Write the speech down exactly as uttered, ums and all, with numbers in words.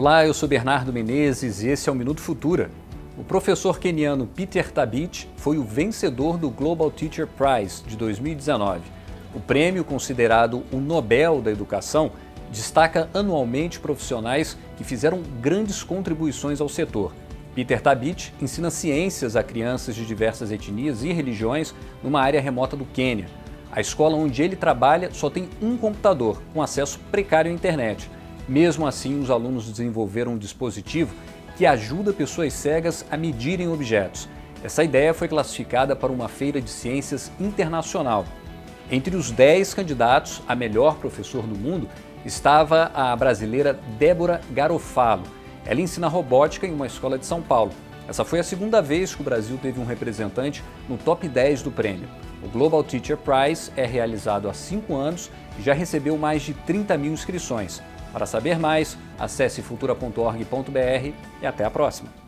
Olá, eu sou Bernardo Menezes e esse é o Minuto Futura. O professor queniano Peter Tabichi foi o vencedor do Global Teacher Prize de dois mil e dezenove. O prêmio, considerado o Nobel da Educação, destaca anualmente profissionais que fizeram grandes contribuições ao setor. Peter Tabichi ensina ciências a crianças de diversas etnias e religiões numa área remota do Quênia. A escola onde ele trabalha só tem um computador, com acesso precário à internet. Mesmo assim, os alunos desenvolveram um dispositivo que ajuda pessoas cegas a medirem objetos. Essa ideia foi classificada para uma feira de ciências internacional. Entre os dez candidatos a melhor professor do mundo estava a brasileira Débora Garofalo. Ela ensina robótica em uma escola de São Paulo. Essa foi a segunda vez que o Brasil teve um representante no top dez do prêmio. O Global Teacher Prize é realizado há cinco anos e já recebeu mais de trinta mil inscrições. Para saber mais, acesse futura ponto org ponto br e até a próxima!